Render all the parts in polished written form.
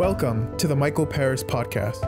Welcome to the Michael Peres podcast.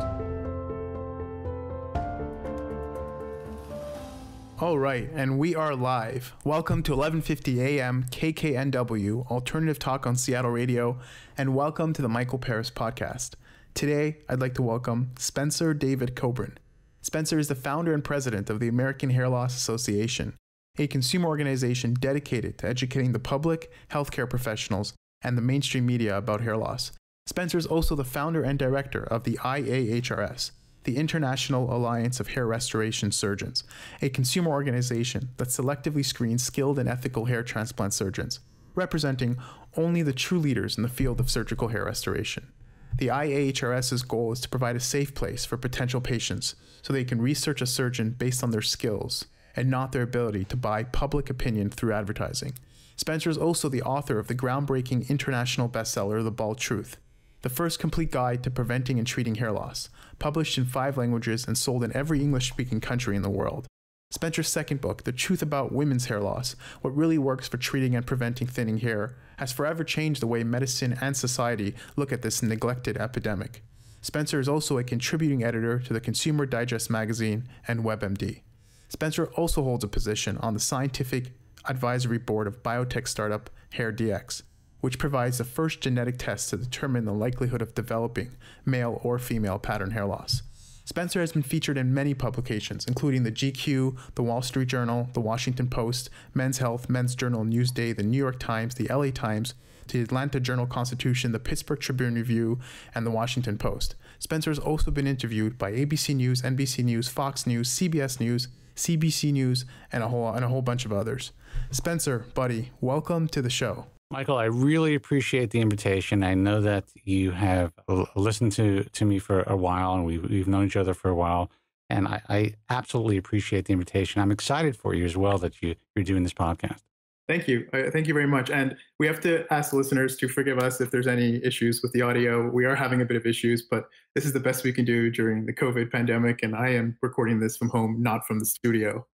All right, and we are live. Welcome to 11:50 a.m. KKNW, alternative talk on Seattle radio, and welcome to the Michael Peres podcast. Today, I'd like to welcome Spencer David Kobren. Spencer is the founder and president of the American Hair Loss Association, a consumer organization dedicated to educating the public, healthcare professionals, and the mainstream media about hair loss. Spencer is also the founder and director of the IAHRS, the International Alliance of Hair Restoration Surgeons, a consumer organization that selectively screens skilled and ethical hair transplant surgeons, representing only the true leaders in the field of surgical hair restoration. The IAHRS's goal is to provide a safe place for potential patients so they can research a surgeon based on their skills and not their ability to buy public opinion through advertising. Spencer is also the author of the groundbreaking international bestseller, The Bald Truth, the first complete guide to preventing and treating hair loss, published in 5 languages and sold in every English-speaking country in the world. Spencer's second book, The Truth About Women's Hair Loss, What Really Works for Treating and Preventing Thinning Hair, has forever changed the way medicine and society look at this neglected epidemic. Spencer is also a contributing editor to the Consumer Digest magazine and WebMD. Spencer also holds a position on the scientific advisory board of biotech startup HairDX, which provides the first genetic test to determine the likelihood of developing male or female pattern hair loss. Spencer has been featured in many publications, including the GQ, the Wall Street Journal, the Washington Post, Men's Health, Men's Journal, Newsday, the New York Times, the LA Times, the Atlanta Journal-Constitution, the Pittsburgh Tribune-Review, and the Washington Post. Spencer has also been interviewed by ABC News, NBC News, Fox News, CBS News, CBC News, and a whole bunch of others. Spencer, buddy, welcome to the show. Michael, I really appreciate the invitation. I know that you have listened to me for a while, and we've known each other for a while, and I absolutely appreciate the invitation. I'm excited for you as well that you're doing this podcast. Thank you. Thank you very much. And we have to ask the listeners to forgive us if there's any issues with the audio. We are having a bit of issues, but this is the best we can do during the COVID pandemic, and I am recording this from home, not from the studio.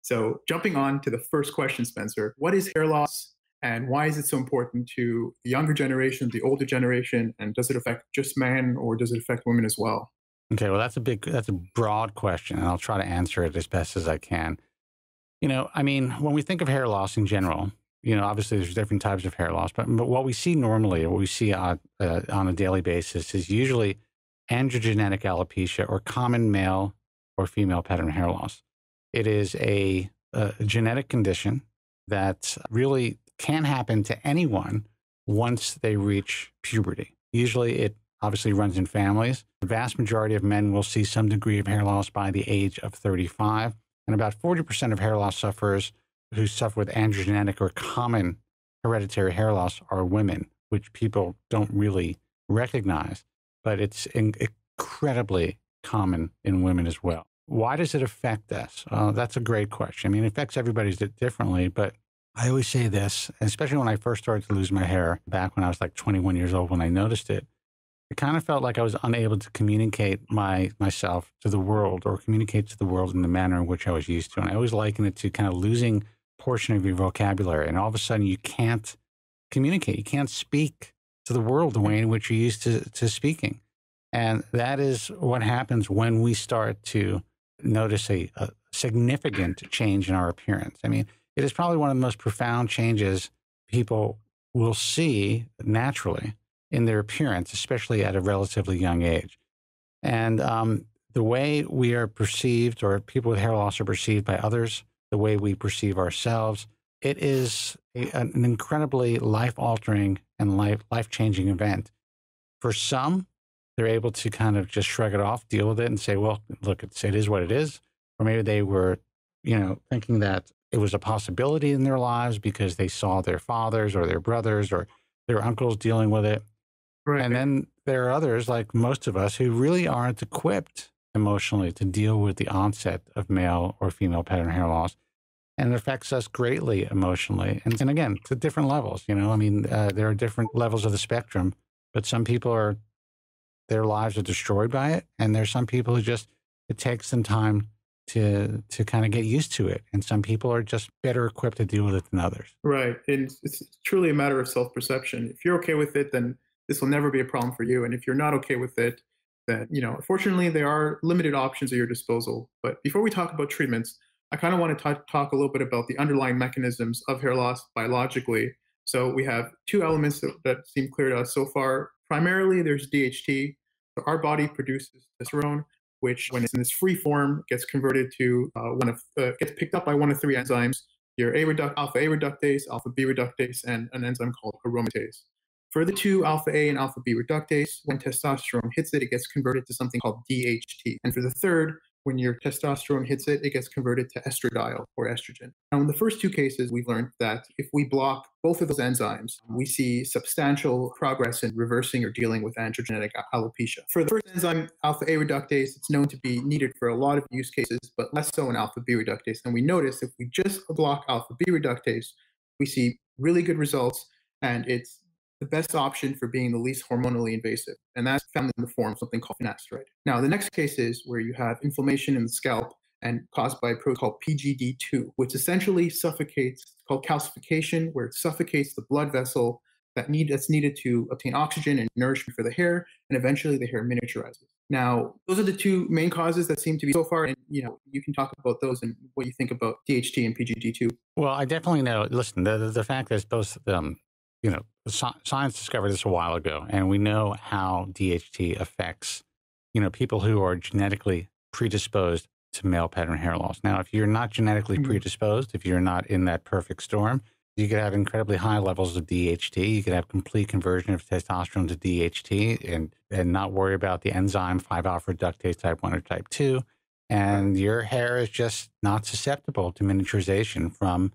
So jumping on to the first question, Spencer, what is hair loss? And why is it so important to the younger generation, the older generation? And does it affect just men or does it affect women as well? Okay, well, that's a broad question, and I'll try to answer it as best as I can. You know, I mean, when we think of hair loss in general, you know, obviously there's different types of hair loss, but what we see normally, what we see on a daily basis is usually androgenetic alopecia or common male or female pattern hair loss. It is a genetic condition that really can happen to anyone once they reach puberty. Usually it obviously runs in families. The vast majority of men will see some degree of hair loss by the age of 35. And about 40% of hair loss sufferers who suffer with androgenetic or common hereditary hair loss are women, which people don't really recognize, but it's incredibly common in women as well. Why does it affect us? That's a great question. I mean, it affects everybody differently, but I always say this, especially when I first started to lose my hair back when I was like 21 years old when I noticed it. It kind of felt like I was unable to communicate myself to the world or communicate to the world in the manner in which I was used to. And I always liken it to kind of losing a portion of your vocabulary. And all of a sudden you can't communicate. You can't speak to the world the way in which you're used to speaking. And that is what happens when we start to notice a significant change in our appearance. I mean, it is probably one of the most profound changes people will see naturally in their appearance, especially at a relatively young age. And the way we are perceived, or people with hair loss are perceived by others, the way we perceive ourselves, it is an incredibly life-altering and life-changing event. For some, they're able to kind of just shrug it off, deal with it, and say, well, look, it is what it is. Or maybe they were, you know, thinking that it was a possibility in their lives because they saw their fathers or their brothers or their uncles dealing with it. Right. And then there are others, like most of us, who really aren't equipped emotionally to deal with the onset of male or female pattern hair loss. And it affects us greatly emotionally. And again, to different levels, you know, I mean, there are different levels of the spectrum, but some people are, their lives are destroyed by it. And there's some people who just, it takes some time to kind of get used to it. And some people are just better equipped to deal with it than others. Right. And it's truly a matter of self-perception. If you're okay with it, then this will never be a problem for you. And if you're not okay with it, then, you know, unfortunately, there are limited options at your disposal. But before we talk about treatments, I kind of want to talk a little bit about the underlying mechanisms of hair loss biologically. So we have two elements that seem clear to us so far. Primarily, there's DHT. So our body produces testosterone, which when it's in this free form gets converted to gets picked up by one of three enzymes, your alpha A reductase, alpha B reductase, and an enzyme called aromatase. For the two alpha A and alpha B reductase, when testosterone hits it, it gets converted to something called DHT. And for the third, when your testosterone hits it, it gets converted to estradiol or estrogen. Now, in the first two cases, we've learned that if we block both of those enzymes, we see substantial progress in reversing or dealing with androgenetic alopecia. For the first enzyme, alpha A reductase, it's known to be needed for a lot of use cases, but less so in alpha B reductase. And we notice if we just block alpha B reductase, we see really good results, and it's the best option for being the least hormonally invasive. And that's found in the form of something called finasteride. Now, the next case is where you have inflammation in the scalp and caused by a protein called PGD2, which essentially suffocates, called calcification, where it suffocates the blood vessel that's needed to obtain oxygen and nourishment for the hair, and eventually the hair miniaturizes. Now, those are the two main causes that seem to be so far, and you know, you can talk about those and what you think about DHT and PGD2. Well, I definitely know, listen, the fact that both you know, science discovered this a while ago, and we know how DHT affects, you know, people who are genetically predisposed to male pattern hair loss. Now, if you're not genetically predisposed, if you're not in that perfect storm, you could have incredibly high levels of DHT. You could have complete conversion of testosterone to DHT and not worry about the enzyme 5-alpha reductase type 1 or type 2. And your hair is just not susceptible to miniaturization from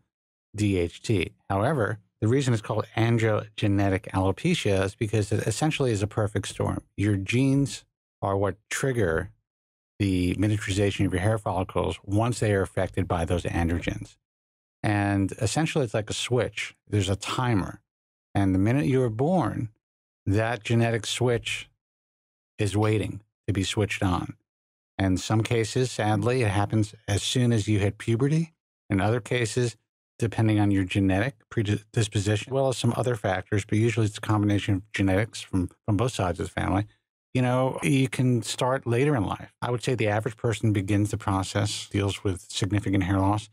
DHT. However, the reason it's called androgenetic alopecia is because it essentially is a perfect storm. Your genes are what trigger the miniaturization of your hair follicles once they are affected by those androgens. And essentially, it's like a switch. There's a timer. And the minute you are born, that genetic switch is waiting to be switched on. In some cases, sadly, it happens as soon as you hit puberty. In other cases, depending on your genetic predisposition, as well as some other factors, but usually it's a combination of genetics from both sides of the family. You know, you can start later in life. I would say the average person begins the process, deals with significant hair loss,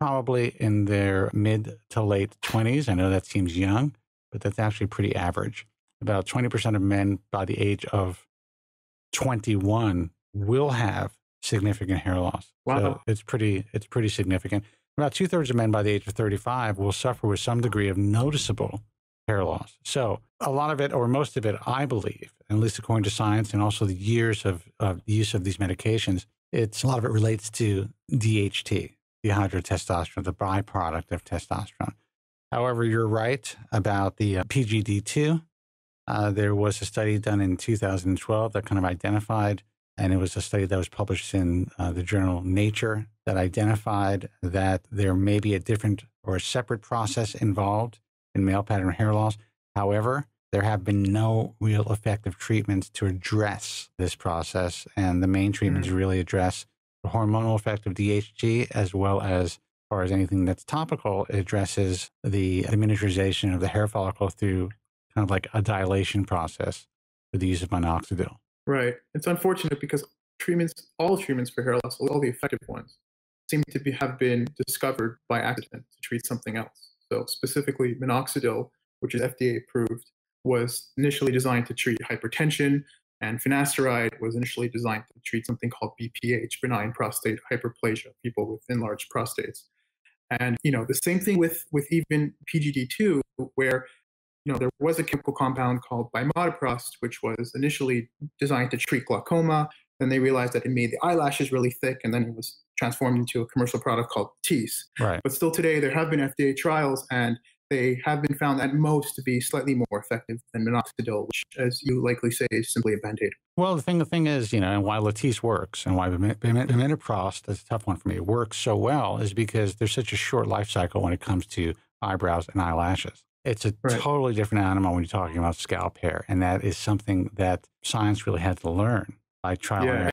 probably in their mid to late 20s. I know that seems young, but that's actually pretty average. About 20% of men by the age of 21 will have significant hair loss. Wow. So it's pretty significant. About 2/3 of men by the age of 35 will suffer with some degree of noticeable hair loss. So a lot of it, or most of it, I believe, at least according to science and also the years of use of these medications, a lot of it relates to DHT, dehydrotestosterone, the byproduct of testosterone. However, you're right about the PGD2. There was a study done in 2012 that kind of identified, and it was a study that was published in the journal Nature, that identified that there may be a different or a separate process involved in male pattern hair loss. However, there have been no real effective treatments to address this process, and the main treatments really address the hormonal effect of DHT, as well as far as anything that's topical, it addresses the miniaturization of the hair follicle through kind of like a dilation process with the use of minoxidil. Right. It's unfortunate because all treatments for hair loss, all the effective ones, seem to have been discovered by accident to treat something else. So specifically minoxidil, which is FDA approved, was initially designed to treat hypertension, and finasteride was initially designed to treat something called BPH, benign prostate hyperplasia, people with enlarged prostates. And, you know, the same thing with even PGD2, where, you know, there was a chemical compound called bimatoprost, which was initially designed to treat glaucoma. Then they realized that it made the eyelashes really thick, and then it was transformed into a commercial product called Latisse. Right. But still today, there have been FDA trials, and they have been found at most to be slightly more effective than minoxidil, which, as you likely say, is simply a band-aid. Well, the thing is, you know, and why Latisse works and why bimatoprost, that's a tough one for me, works so well is because there's such a short life cycle when it comes to eyebrows and eyelashes. It's a totally different animal when you're talking about scalp hair, and that is something that science really had to learn by trial. Yeah,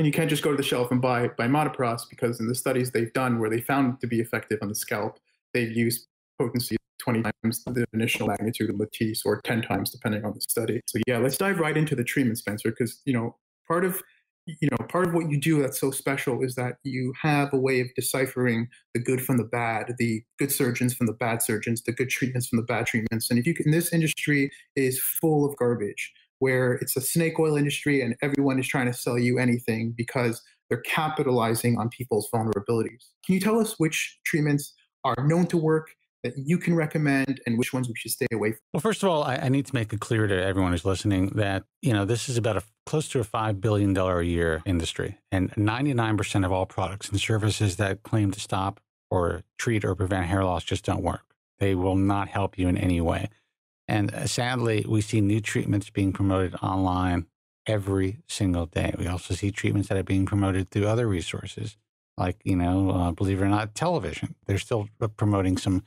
you can't just go to the shelf and buy bimatoprost, because in the studies they've done where they found it to be effective on the scalp, they've used potency 20 times the initial magnitude of Latisse, or 10 times, depending on the study. So yeah, let's dive right into the treatment, Spencer, because, part of what you do that's so special is that you have a way of deciphering the good from the bad, the good surgeons from the bad surgeons, the good treatments from the bad treatments. And if you can, this industry is full of garbage, where it's a snake oil industry and everyone is trying to sell you anything because they're capitalizing on people's vulnerabilities. Can you tell us which treatments are known to work, that you can recommend, and which ones we should stay away from? Well, first of all, I need to make it clear to everyone who's listening that, this is about close to a $5 billion a year industry. And 99% of all products and services that claim to stop or treat or prevent hair loss just don't work. They will not help you in any way. And sadly, we see new treatments being promoted online every single day. We also see treatments that are being promoted through other resources, like, believe it or not, television. They're still promoting some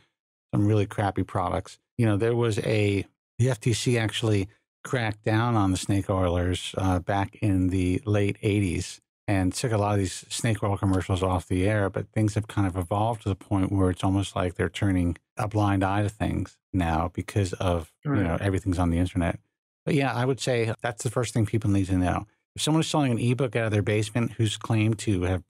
really crappy products. There was the FTC actually cracked down on the snake oilers back in the late 80s and took a lot of these snake oil commercials off the air, but things have kind of evolved to the point where it's almost like they're turning a blind eye to things now because of, everything's on the internet. But yeah, I would say that's the first thing people need to know. If someone is selling an ebook out of their basement who's claimed to have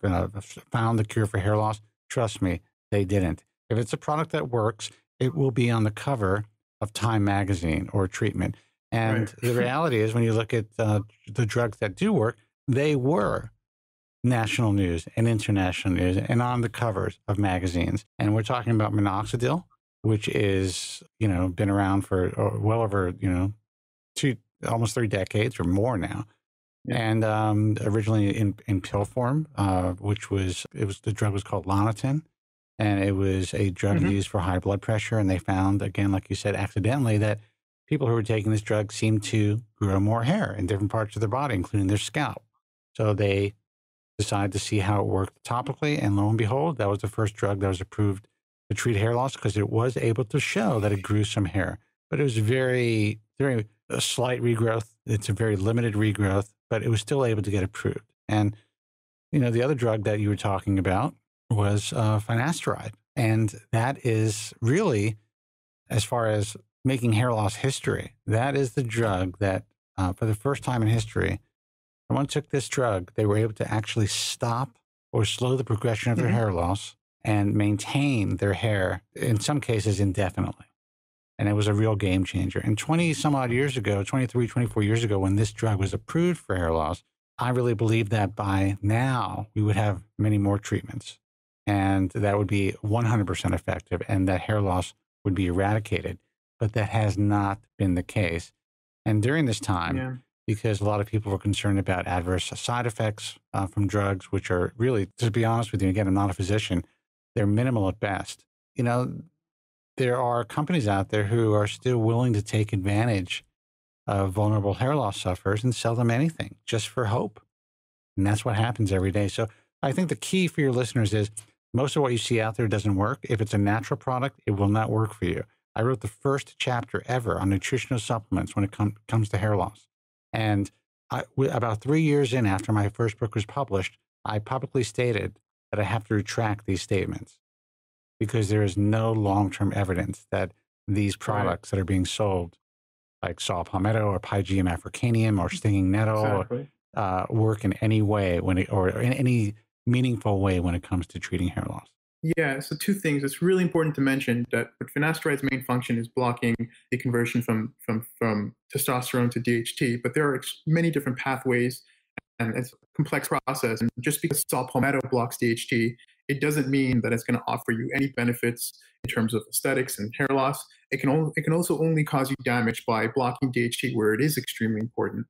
found the cure for hair loss, trust me, they didn't. If it's a product that works, it will be on the cover of Time magazine or treatment. And right. The reality is, when you look at the drugs that do work, they were national news and international news and on the covers of magazines. And we're talking about minoxidil, which is, been around for well over, almost 3 decades or more now. Yeah. And originally in pill form, the drug was called Lonitin. And it was a drug used for high blood pressure. And they found, again, like you said, accidentally, that people who were taking this drug seemed to grow more hair in different parts of their body, including their scalp. So they decided to see how it worked topically. And lo and behold, that was the first drug that was approved to treat hair loss, because it was able to show that it grew some hair. But it was very, very slight regrowth. It's a very limited regrowth, but it was still able to get approved. And, the other drug that you were talking about was finasteride. And that is really, as far as making hair loss history, that is the drug that, for the first time in history, someone took this drug, they were able to actually stop or slow the progression of their hair loss and maintain their hair, in some cases, indefinitely. And it was a real game changer. And 20 some odd years ago, 23, 24 years ago, when this drug was approved for hair loss, I really believe that by now we would have many more treatments. And that would be 100% effective, and that hair loss would be eradicated. But that has not been the case. And during this time, because a lot of people were concerned about adverse side effects from drugs, which are really, to be honest with you, again, I'm not a physician, they're minimal at best. There are companies out there who are still willing to take advantage of vulnerable hair loss sufferers and sell them anything just for hope. And that's what happens every day. So I think the key for your listeners is, most of what you see out there doesn't work. If it's a natural product, it will not work for you. I wrote the first chapter ever on nutritional supplements when it comes to hair loss. And about 3 years in, after my first book was published, I publicly stated that I have to retract these statements because there is no long-term evidence that these products that are being sold, like saw palmetto or Pygidium africanum or stinging nettle, work in any way in any meaningful way when it comes to treating hair loss. Yeah, so two things. It's really important to mention that finasteride's main function is blocking the conversion from testosterone to DHT, but there are many different pathways, and it's a complex process. And just because saw palmetto blocks DHT, it doesn't mean that it's going to offer you any benefits in terms of aesthetics and hair loss. It can also only cause you damage by blocking DHT where it is extremely important.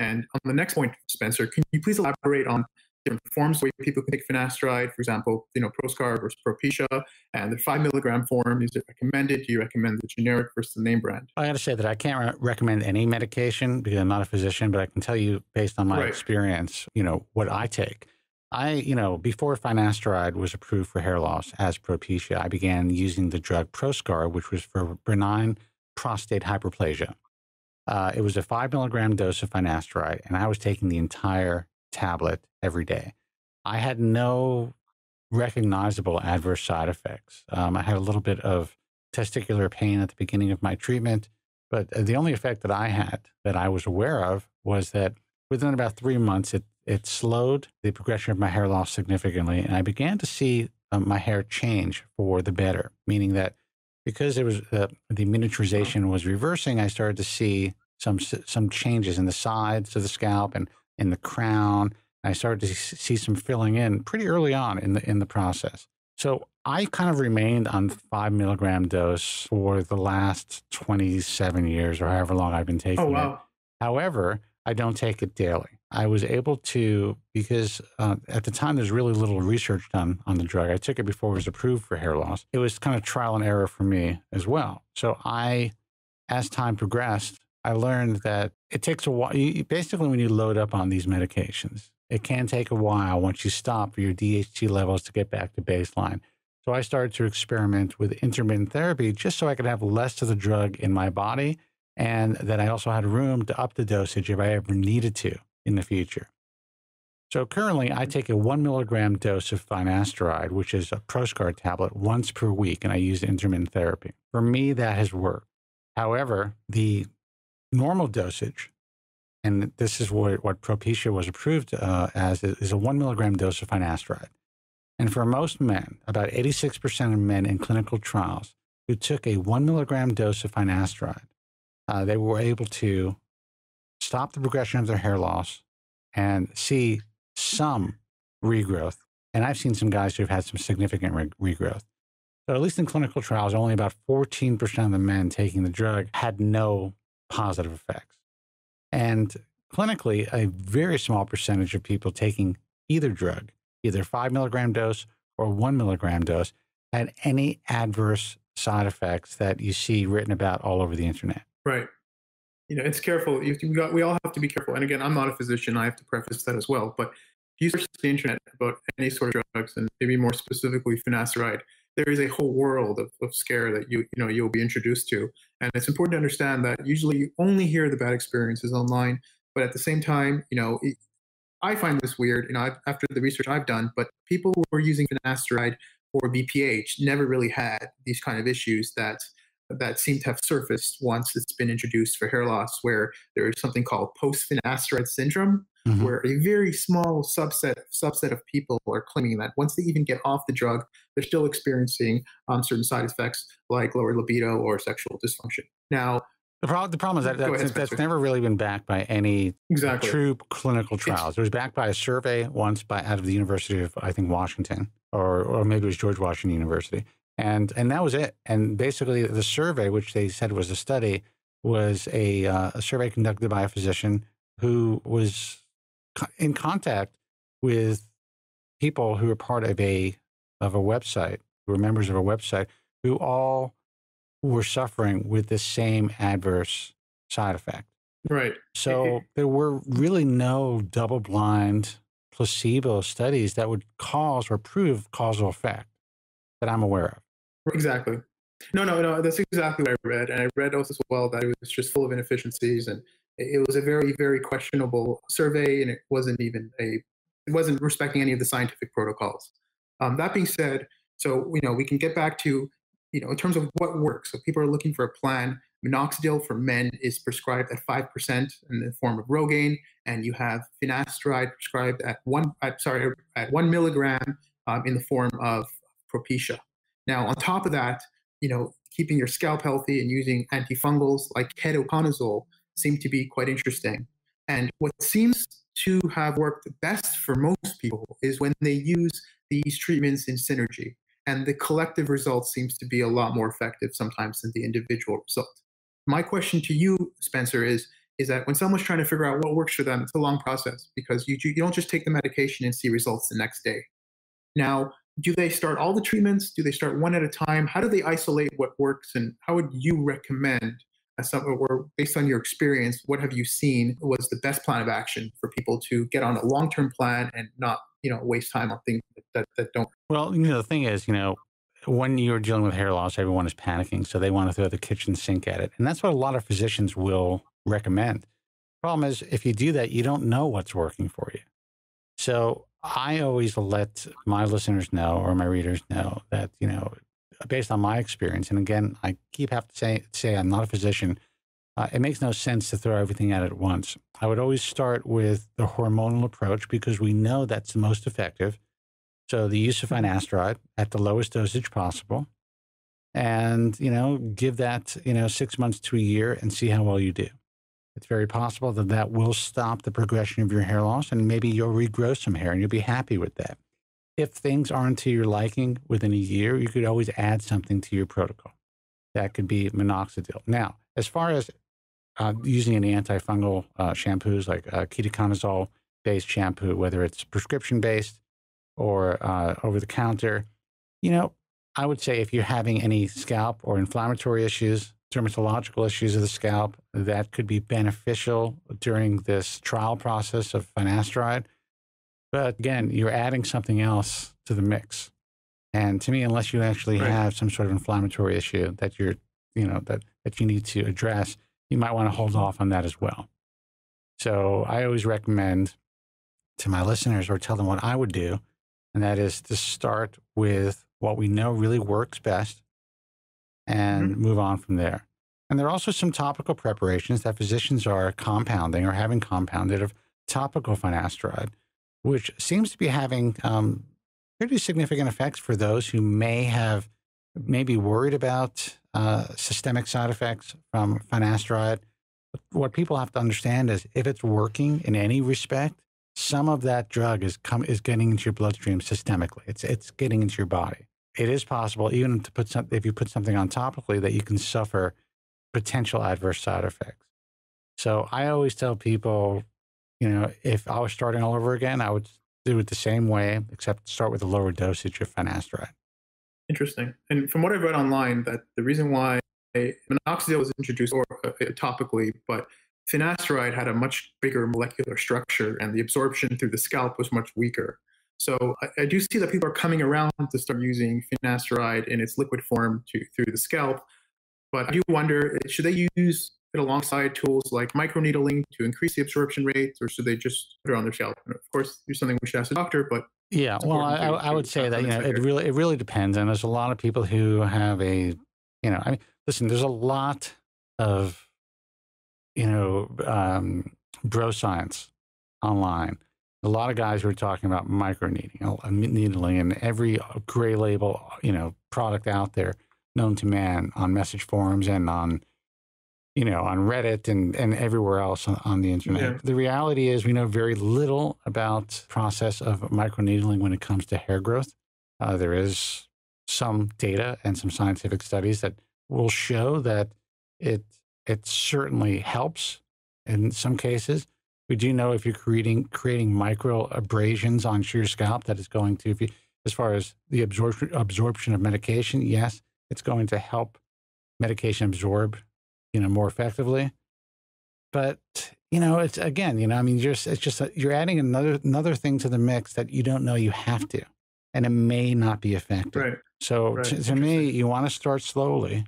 And on the next point, Spencer, can you please elaborate on different forms where people can take finasteride? For example, Proscar versus Propecia, and the 5 milligram form, is it recommended? Do you recommend the generic versus the name brand? I got to say that I can't recommend any medication because I'm not a physician, but I can tell you based on my experience, what I take. Before finasteride was approved for hair loss as Propecia, I began using the drug Proscar, which was for benign prostate hyperplasia. It was a 5 milligram dose of finasteride, and I was taking the entire tablet every day. I had no recognizable adverse side effects. I had a little bit of testicular pain at the beginning of my treatment. But the only effect that I had that I was aware of was that within about 3 months, it slowed the progression of my hair loss significantly. And I began to see my hair change for the better, meaning that because it was the miniaturization was reversing, I started to see some changes in the sides of the scalp and in the crown. I started to see some filling in pretty early on in the process. So I kind of remained on 5 milligram dose for the last 27 years or however long I've been taking it. However, I don't take it daily. I was able to, because at the time there's really little research done on the drug. I took it before it was approved for hair loss. It was kind of trial and error for me as well. So I, as time progressed, I learned that it takes a while. Basically, when you load up on these medications, it can take a while once you stop for your DHT levels to get back to baseline. So I started to experiment with intermittent therapy just so I could have less of the drug in my body, and that I also had room to up the dosage if I ever needed to in the future. So currently, I take a 1 milligram dose of finasteride, which is a Proscar tablet, once per week, and I use intermittent therapy. For me, that has worked. However, the normal dosage, and this is what Propecia was approved as, is a 1 milligram dose of finasteride. And for most men, about 86% of men in clinical trials who took a 1 milligram dose of finasteride, they were able to stop the progression of their hair loss and see some regrowth. And I've seen some guys who've had some significant regrowth. So at least in clinical trials, only about 14% of the men taking the drug had no positive effects. And clinically, a very small percentage of people taking either drug, either 5 milligram dose or 1 milligram dose, had any adverse side effects that you see written about all over the internet. Right. You know, it's careful. We all have to be careful. And again, I'm not a physician. I have to preface that as well. But if you search the internet about any sort of drugs, and maybe more specifically finasteride, there is a whole world of scare that you'll be introduced to. And it's important to understand that usually you only hear the bad experiences online. But at the same time, you know, I find this weird, you know, after the research I've done, but people who were using finasteride or BPH never really had these kind of issues that seem to have surfaced once it's been introduced for hair loss, where there is something called post finasteride syndrome, mm-hmm. where a very small subset of people are claiming that once they even get off the drug, they're still experiencing certain side effects like lower libido or sexual dysfunction. Now, the problem is that's never really been backed by any true clinical trials. It was backed by a survey once out of the University of, I think, Washington, or maybe it was George Washington University. And that was it. And basically the survey, which they said was a study, was a survey conducted by a physician who was in contact with people who were part of a website, who were members of a website, who all were suffering with the same adverse side effect. Right. So there were really no double-blind placebo studies that would cause or prove causal effect that I'm aware of. Exactly. No, that's exactly what I read. And I read also as well that it was just full of inefficiencies, and it was a very, very questionable survey, and it wasn't respecting any of the scientific protocols. That being said, so, you know, we can get back to, you know, in terms of what works. So people are looking for a plan. Minoxidil for men is prescribed at 5% in the form of Rogaine, and you have finasteride prescribed at 1 milligram in the form of Propecia. Now, on top of that, you know, keeping your scalp healthy and using antifungals like ketoconazole seem to be quite interesting. And what seems to have worked best for most people is when they use these treatments in synergy, and the collective result seems to be a lot more effective sometimes than the individual result. My question to you, Spencer, is that when someone's trying to figure out what works for them, it's a long process, because you don't just take the medication and see results the next day. Now, do they start all the treatments? Do they start one at a time? How do they isolate what works? And how would you recommend, or based on your experience, what have you seen was the best plan of action for people to get on a long-term plan and not, you know, waste time on things that don't? Well, you know, the thing is, you know, when you're dealing with hair loss, everyone is panicking. So they want to throw the kitchen sink at it. And that's what a lot of physicians will recommend. Problem is, if you do that, you don't know what's working for you. So I always let my listeners know, or my readers know, that, you know, based on my experience, and again, I keep having to say I'm not a physician, it makes no sense to throw everything at it at once. I would always start with the hormonal approach because we know that's the most effective. So the use of finasteride at the lowest dosage possible, and, you know, give that, you know, 6 months to a year and see how well you do. It's very possible that that will stop the progression of your hair loss, and maybe you'll regrow some hair and you'll be happy with that. If things aren't to your liking within a year, you could always add something to your protocol. That could be minoxidil. Now, as far as using an antifungal shampoos like ketoconazole-based shampoo, whether it's prescription-based or over-the-counter, you know, I would say if you're having any scalp or inflammatory issues, dermatological issues of the scalp, that could be beneficial during this trial process of finasteride. But again, you're adding something else to the mix. And to me, unless you actually have some sort of inflammatory issue that you're, you know, that you need to address, you might want to hold off on that as well. So I always recommend to my listeners, or tell them what I would do, and that is to start with what we know really works best and move on from there. And there are also some topical preparations that physicians are compounding or having compounded of topical finasteride, which seems to be having pretty significant effects for those who may be worried about systemic side effects from finasteride. But what people have to understand is if it's working in any respect, some of that drug is getting into your bloodstream systemically. It's getting into your body. It is possible, even to if you put something on topically, that you can suffer potential adverse side effects. So I always tell people, you know, if I was starting all over again, I would do it the same way, except start with a lower dosage of finasteride. Interesting. And from what I've read online, that the reason why minoxidil was introduced topically, but finasteride had a much bigger molecular structure and the absorption through the scalp was much weaker. So I do see that people are coming around to start using finasteride in its liquid form through the scalp. But I do wonder, should they use it alongside tools like microneedling to increase the absorption rates, or should they just put it on their scalp? And of course, there's something we should ask the doctor, but... Yeah, well, I would say that, you know, it really depends. And there's a lot of people who have a, you know, I mean, listen, there's a lot of, you know, bro science online. A lot of guys who are talking about microneedling and every gray label, you know, product out there known to man on message forums and on, you know, on Reddit and everywhere else on the internet. Yeah. The reality is we know very little about process of microneedling when it comes to hair growth. There is some data and some scientific studies that will show that it certainly helps in some cases. We do know if you're creating micro abrasions on your scalp, that is going to, as far as the absorption of medication, yes, it's going to help medication absorb, you know, more effectively. But, you know, it's again, you know, I mean, you're adding another thing to the mix that you don't know you have to, and it may not be effective. Right. So to me, you want to start slowly,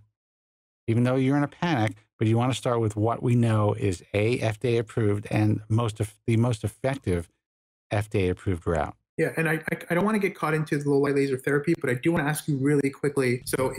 even though you're in a panic. But you want to start with what we know is FDA approved and the most effective FDA approved route. Yeah, and I don't want to get caught into the low light laser therapy, but I do want to ask you really quickly. So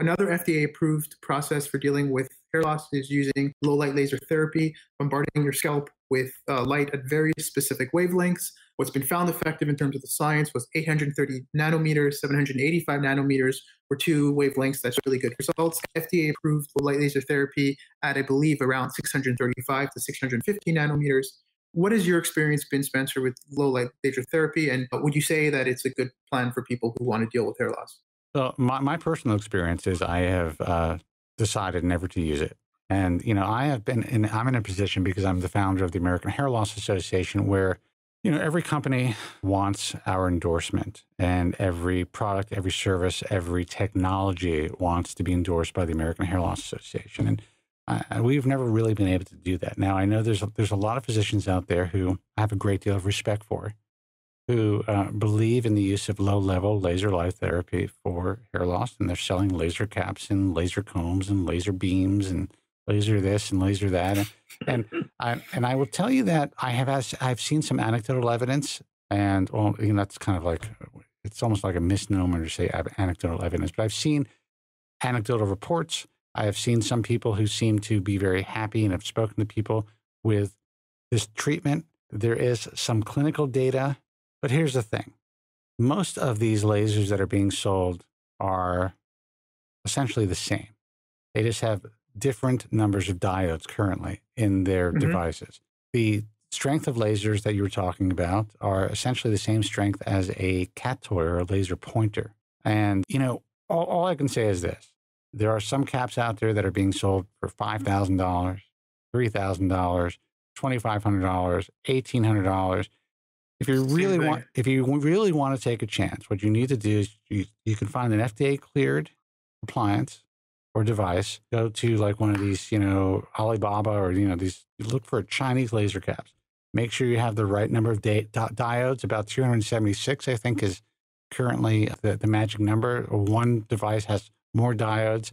another FDA approved process for dealing with hair loss is using low light laser therapy, bombarding your scalp with light at very specific wavelengths. What's been found effective in terms of the science was 830 nanometers, 785 nanometers were two wavelengths. That's really good results. FDA approved low light laser therapy at, I believe, around 635 to 650 nanometers. What has your experience been, Spencer, with low light laser therapy? And would you say that it's a good plan for people who want to deal with hair loss? Well, my personal experience is I have decided never to use it. And, you know, I'm in a position because I'm the founder of the American Hair Loss Association where, you know, every company wants our endorsement, and every product, every service, every technology wants to be endorsed by the American Hair Loss Association. And we've never really been able to do that. Now, I know there's a lot of physicians out there who I have a great deal of respect for, who believe in the use of low-level laser light therapy for hair loss, and they're selling laser caps and laser combs and laser beams and laser this and laser that. And I will tell you that I've seen some anecdotal evidence, and, well, you know, that's kind of like it's almost like a misnomer to say I have anecdotal evidence, but I've seen anecdotal reports. I have seen some people who seem to be very happy and have spoken to people with this treatment. There is some clinical data, but here's the thing. Most of these lasers that are being sold are essentially the same. They just have different numbers of diodes currently in their devices. The strength of lasers that you were talking about are essentially the same strength as a cat toy or a laser pointer. And, you know, all I can say is this. There are some caps out there that are being sold for $5,000, $3,000, $2,500, $1,800. If you really want to take a chance, what you need to do is you can find an FDA cleared appliance or device. Go to like one of these, you know, Alibaba or, you know, these, look for Chinese laser caps. Make sure you have the right number of diodes. About 276, I think, is currently the magic number. One device has more diodes,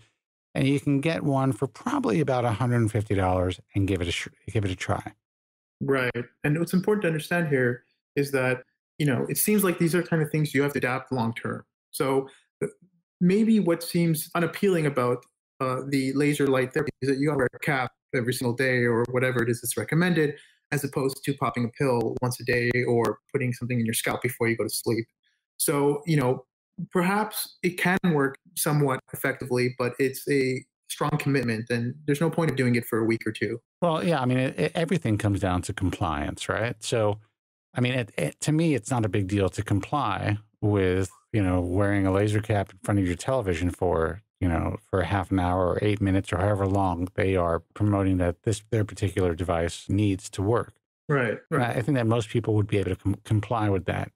and you can get one for probably about $150 and give it a try. Right. And what's important to understand here is that, you know, it seems like these are the kind of things you have to adapt long term. So maybe what seems unappealing about the laser light therapy is that you have to wear a cap every single day or whatever it is that's recommended, as opposed to popping a pill once a day or putting something in your scalp before you go to sleep. So, you know, perhaps it can work somewhat effectively, but it's a strong commitment, and there's no point of doing it for a week or two. Well, yeah, I mean, everything comes down to compliance, right? So, I mean, to me, it's not a big deal to comply with, you know, wearing a laser cap in front of your television for, you know, for half an hour or 8 minutes or however long they are promoting that their particular device needs to work. Right. Right. I think that most people would be able to comply with that.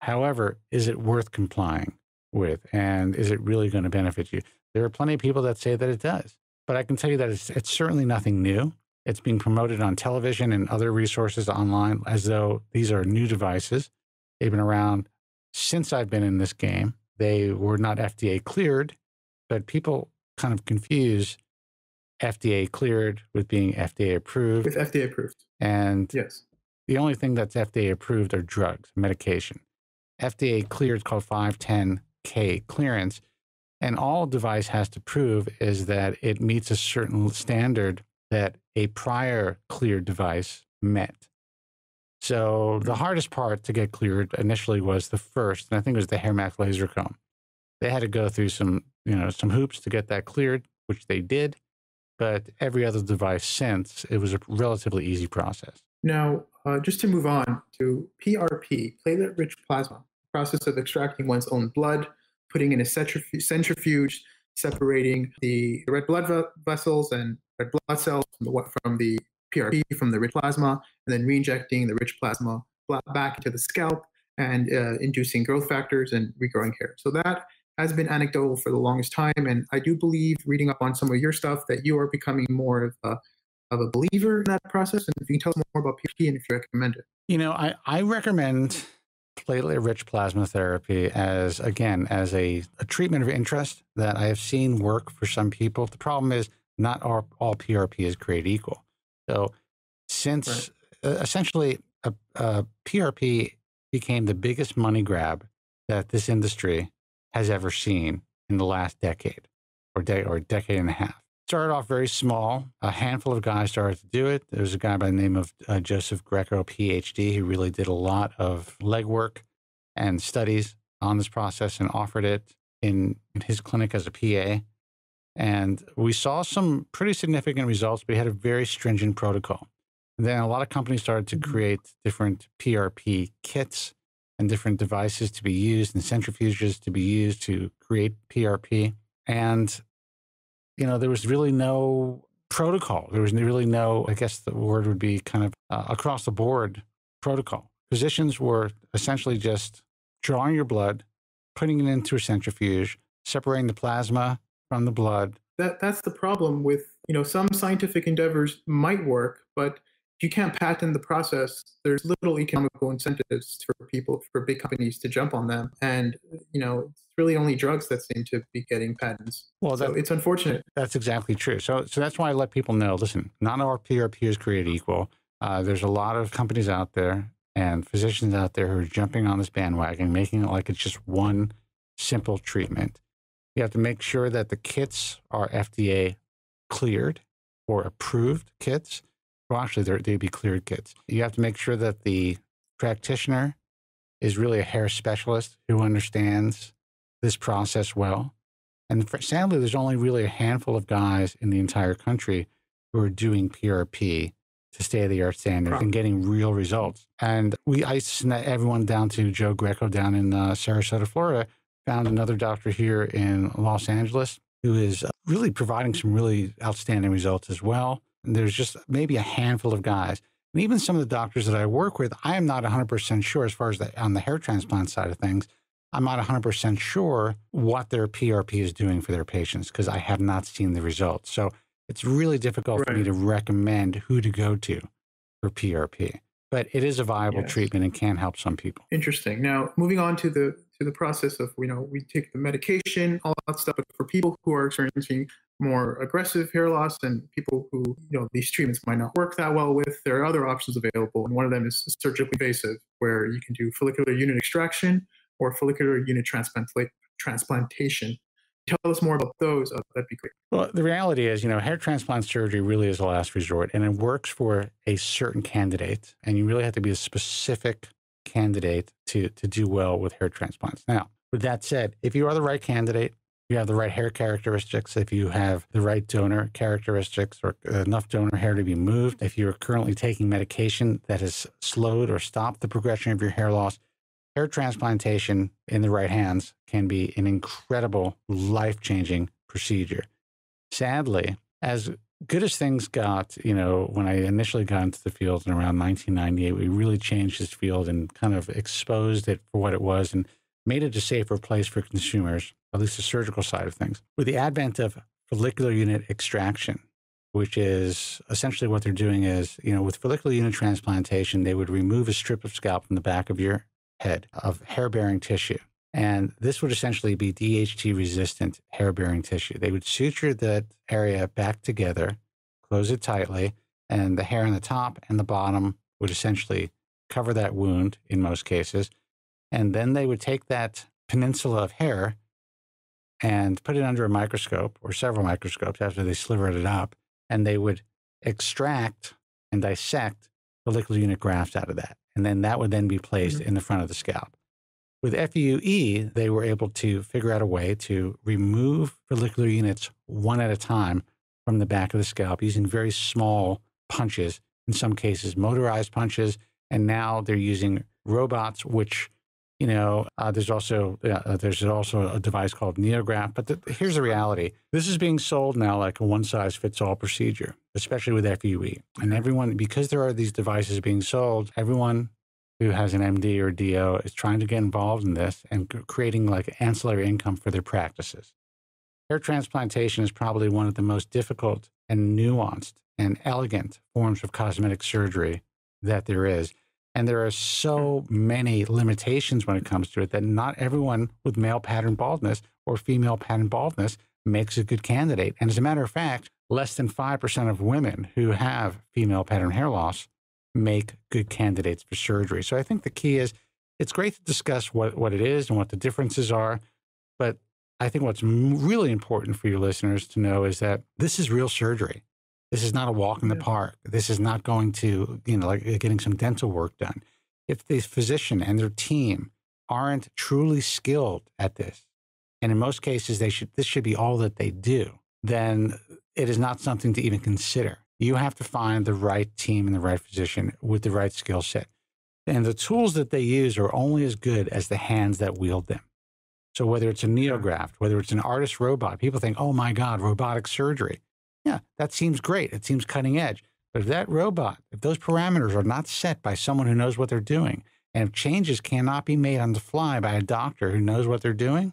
However, is it worth complying with, and is it really going to benefit you? There are plenty of people that say that it does, but I can tell you that it's certainly nothing new. It's being promoted on television and other resources online as though these are new devices. They've been around since I've been in this game. They were not FDA cleared, but people kind of confuse FDA cleared with being FDA approved. With FDA approved. And yes, the only thing that's FDA approved are drugs, medication. FDA cleared is called 510K clearance. And all device has to prove is that it meets a certain standard that a prior cleared device met. So the hardest part to get cleared initially was the first, and I think it was the HairMax laser comb. They had to go through some, you know, some hoops to get that cleared, which they did. But every other device since, it was a relatively easy process. Now, just to move on to PRP, platelet-rich plasma, the process of extracting one's own blood, putting in a centrifuge, separating the red blood vessels and red blood cells from the PRP, from the rich plasma, and then reinjecting the rich plasma back into the scalp and inducing growth factors and regrowing hair. So that has been anecdotal for the longest time, and I do believe, reading up on some of your stuff, that you are becoming more of a believer in that process. And if you can tell us more about PRP and if you recommend it. You know, I recommend platelet-rich plasma therapy as, again, as a treatment of interest that I have seen work for some people. The problem is not all PRP is created equal. So since essentially PRP became the biggest money grab that this industry has ever seen in the last decade or decade and a half. It started off very small. A handful of guys started to do it. There was a guy by the name of Joseph Greco, PhD, who really did a lot of legwork and studies on this process and offered it in his clinic as a PA. And we saw some pretty significant results, but he had a very stringent protocol. And then a lot of companies started to create different PRP kits and different devices to be used and centrifuges to be used to create PRP. And, you know, there was really no protocol. There was really no, I guess the word would be kind of across the board protocol. Physicians were essentially just drawing your blood, putting it into a centrifuge, separating the plasma from the blood. That's the problem with, you know, some scientific endeavors might work, but if you can't patent the process, there's little economical incentives for people, for big companies to jump on them. And, you know, it's really only drugs that seem to be getting patents. Well, so it's unfortunate. That's exactly true. So that's why I let people know, listen, not all PRP is created equal. There's a lot of companies out there and physicians out there who are jumping on this bandwagon, making it like it's just one simple treatment. You have to make sure that the kits are FDA cleared or approved kits. Well, actually, they'd be cleared kits. You have to make sure that the practitioner is really a hair specialist who understands this process well. And sadly, there's only really a handful of guys in the entire country who are doing PRP to state-of-the-art standards and getting real results. And I sent everyone down to Joe Greco down in Sarasota, Florida, found another doctor here in Los Angeles who is really providing some really outstanding results as well. And there's just maybe a handful of guys. And even some of the doctors that I work with, I am not 100% sure as far as on the hair transplant side of things. I'm not 100% sure what their PRP is doing for their patients because I have not seen the results. So it's really difficult for me to recommend who to go to for PRP. But it is a viable treatment and can help some people. Interesting. Now, moving on to the process of, you know, we take the medication, all that stuff. But for people who are experiencing more aggressive hair loss and people who, you know, these treatments might not work that well with, there are other options available. And one of them is surgically invasive, where you can do follicular unit extraction or follicular unit transplantation. Tell us more about those. That'd be great. Well, the reality is, you know, hair transplant surgery really is a last resort, and it works for a certain candidate. And you really have to be a specific candidate to do well with hair transplants. Now, with that said, if you are the right candidate, you have the right hair characteristics, if you have the right donor characteristics or enough donor hair to be moved, if you're currently taking medication that has slowed or stopped the progression of your hair loss, hair transplantation in the right hands can be an incredible life-changing procedure. Sadly, as good as things got, you know, when I initially got into the field in around 1998, we really changed this field and kind of exposed it for what it was and made it a safer place for consumers, at least the surgical side of things. With the advent of follicular unit extraction, which is essentially what they're doing is, you know, with follicular unit transplantation, they would remove a strip of scalp from the back of your head of hair-bearing tissue. And this would essentially be DHT-resistant hair-bearing tissue. They would suture that area back together, close it tightly, and the hair on the top and the bottom would essentially cover that wound in most cases. And then they would take that peninsula of hair and put it under a microscope or several microscopes after they slivered it up, and they would extract and dissect follicular unit grafts out of that. And then that would then be placed in the front of the scalp. With FUE, they were able to figure out a way to remove follicular units one at a time from the back of the scalp using very small punches, in some cases motorized punches, and now they're using robots, which, you know, there's also a device called Neograph. But here's the reality. This is being sold now like a one-size-fits-all procedure, especially with FUE. And everyone, because there are these devices being sold, everyone who has an MD or DO is trying to get involved in this and creating like ancillary income for their practices. Hair transplantation is probably one of the most difficult and nuanced and elegant forms of cosmetic surgery that there is. And there are so many limitations when it comes to it that not everyone with male pattern baldness or female pattern baldness makes a good candidate. And as a matter of fact, less than 5% of women who have female pattern hair loss make good candidates for surgery. So I think the key is, it's great to discuss what it is and what the differences are, but I think what's really important for your listeners to know is that this is real surgery. This is not a walk in the park. This is not going to, you know, like getting some dental work done. If the physician and their team aren't truly skilled at this, and in most cases, this should be all that they do, then it is not something to even consider. You have to find the right team and the right physician with the right skill set. And the tools that they use are only as good as the hands that wield them. So whether it's a Neograph, whether it's an artist robot, people think, oh my God, robotic surgery. Yeah, that seems great. It seems cutting edge. But if that robot, if those parameters are not set by someone who knows what they're doing, and if changes cannot be made on the fly by a doctor who knows what they're doing,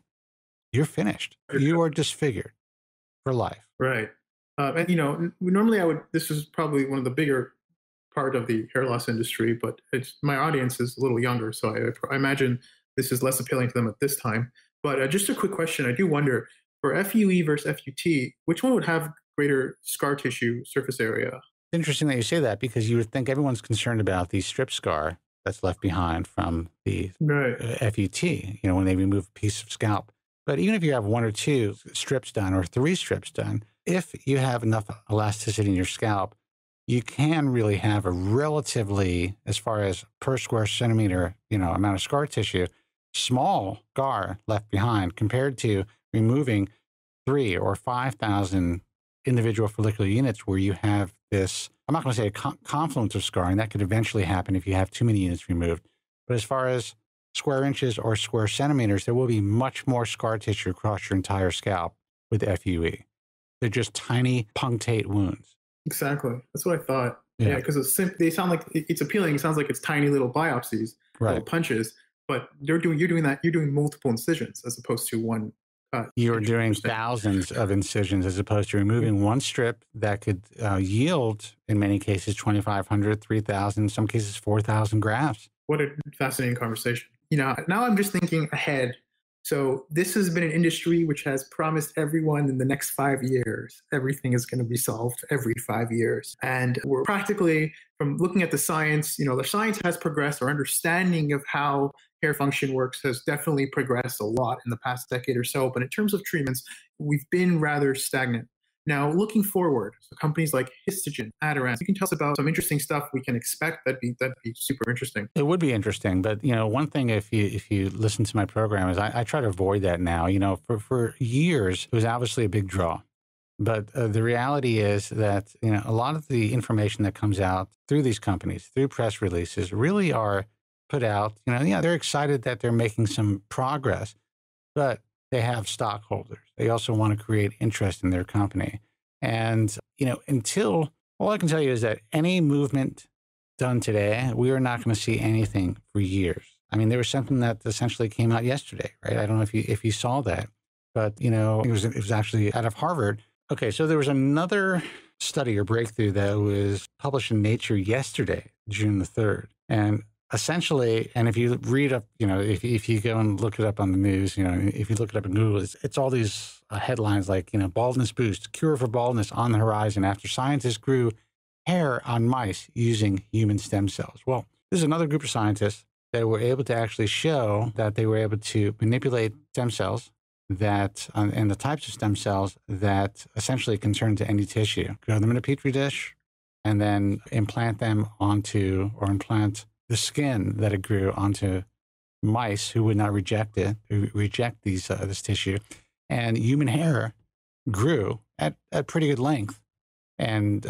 you're finished. You are disfigured for life. Right. And, you know, normally this is probably one of the bigger part of the hair loss industry, but my audience is a little younger, so I imagine this is less appealing to them at this time. But just a quick question. I do wonder, for FUE versus FUT, which one would have greater scar tissue surface area? Interesting that you say that, because you would think everyone's concerned about the strip scar that's left behind from the FUT, when they remove a piece of scalp. But even if you have one or two strips done or three strips done, if you have enough elasticity in your scalp, you can really have a relatively, as far as per square centimeter, amount of scar tissue, small scar left behind compared to removing 3,000 or 5,000 individual follicular units where you have this, I'm not going to say a confluence of scarring. That could eventually happen if you have too many units removed. But as far as square inches or square centimeters, there will be much more scar tissue across your entire scalp with FUE. They're just tiny punctate wounds. Exactly. That's what I thought. Yeah, because they sound like it's appealing. It sounds like it's tiny little biopsies, little punches, but you're doing multiple incisions as opposed to one. You're doing thousands of incisions as opposed to removing one strip that could yield, in many cases, 2,500, 3,000, in some cases, 4,000 grafts. What a fascinating conversation. Now I'm just thinking ahead. So this has been an industry which has promised everyone in the next 5 years, everything is going to be solved every 5 years. And we're practically, from looking at the science, the science has progressed. Our understanding of how hair function works has definitely progressed a lot in the past decade or so. But in terms of treatments, we've been rather stagnant. Now, looking forward, so companies like Histogen, Adirant, you can tell us about some interesting stuff we can expect. That'd be super interesting. It would be interesting, but one thing if you listen to my program is I try to avoid that now. For years it was obviously a big draw, but the reality is that a lot of the information that comes out through these companies, through press releases, really are put out. They're excited that they're making some progress, but they have stockholders. They also want to create interest in their company. And, all I can tell you is that any movement done today, we are not going to see anything for years. I mean, there was something that essentially came out yesterday, right? I don't know if you saw that, but, it was actually out of Harvard. Okay, so there was another study or breakthrough that was published in Nature yesterday, June the 3rd. And essentially, and if you read up, if you go and look it up on the news, if you look it up in Google, it's all these headlines like, baldness boost, cure for baldness on the horizon after scientists grew hair on mice using human stem cells. Well, this is another group of scientists that were able to actually show that they were able to manipulate stem cells and the types of stem cells that essentially can turn to any tissue. Grow them in a petri dish and then implant them onto or implant the skin that it grew onto mice who would not reject this tissue, and human hair grew at pretty good length and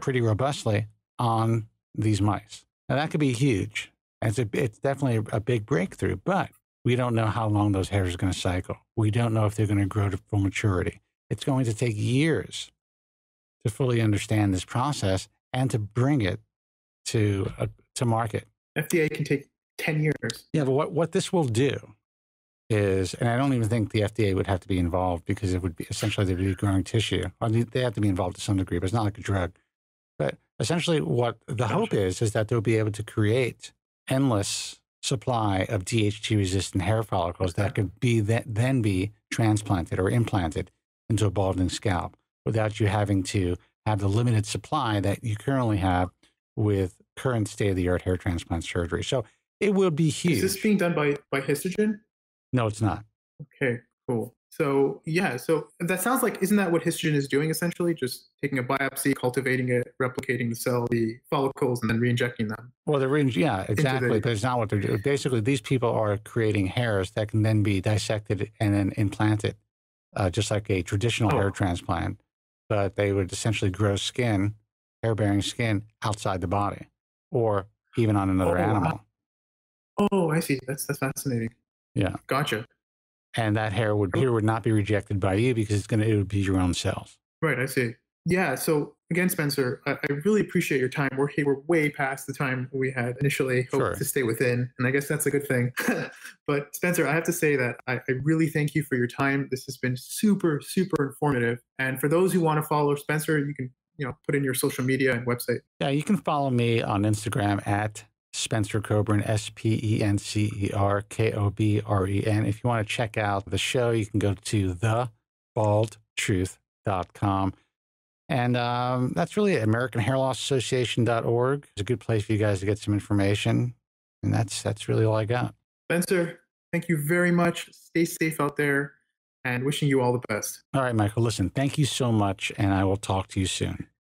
pretty robustly on these mice. Now that could be huge. It's definitely a big breakthrough, but we don't know how long those hairs are going to cycle. We don't know if they're going to grow to full maturity. It's going to take years to fully understand this process and to bring it to market. FDA can take 10 years. Yeah, but what this will do is, and I don't even think the FDA would have to be involved because it would be essentially they'd be growing tissue. I mean, they have to be involved to some degree, but it's not like a drug. But essentially what the hope is that they'll be able to create endless supply of DHT-resistant hair follicles that could be then be transplanted or implanted into a balding scalp without you having to have the limited supply that you currently have with current state-of-the-art hair transplant surgery. So it will be huge. Is this being done by Histogen? No, it's not. Okay, cool. So yeah, so that sounds like, isn't that what Histogen is doing essentially? Just taking a biopsy, cultivating it, replicating the cell, the follicles, and then reinjecting them. Well, yeah, exactly. But it's not what they're doing. Basically, these people are creating hairs that can then be dissected and then implanted, just like a traditional hair transplant. But they would essentially grow skin, hair-bearing skin, outside the body, or even on another animal. Oh, I see. That's fascinating. Yeah. Gotcha. And that hair would not be rejected by you because it would be your own cells. Right. I see. Yeah. So again, Spencer, I really appreciate your time. We're way past the time we had initially hoped to stay within. And I guess that's a good thing. But Spencer, I have to say that I really thank you for your time. This has been super, super informative. And for those who want to follow Spencer, you can put in your social media and website. Yeah, you can follow me on Instagram at Spencer Kobren, SpencerKobren. If you want to check out the show, you can go to thebaldtruth.com. And that's really it. AmericanHairLossAssociation.org is a good place for you guys to get some information. And that's really all I got. Spencer, thank you very much. Stay safe out there and wishing you all the best. All right, Michael, listen, thank you so much. And I will talk to you soon.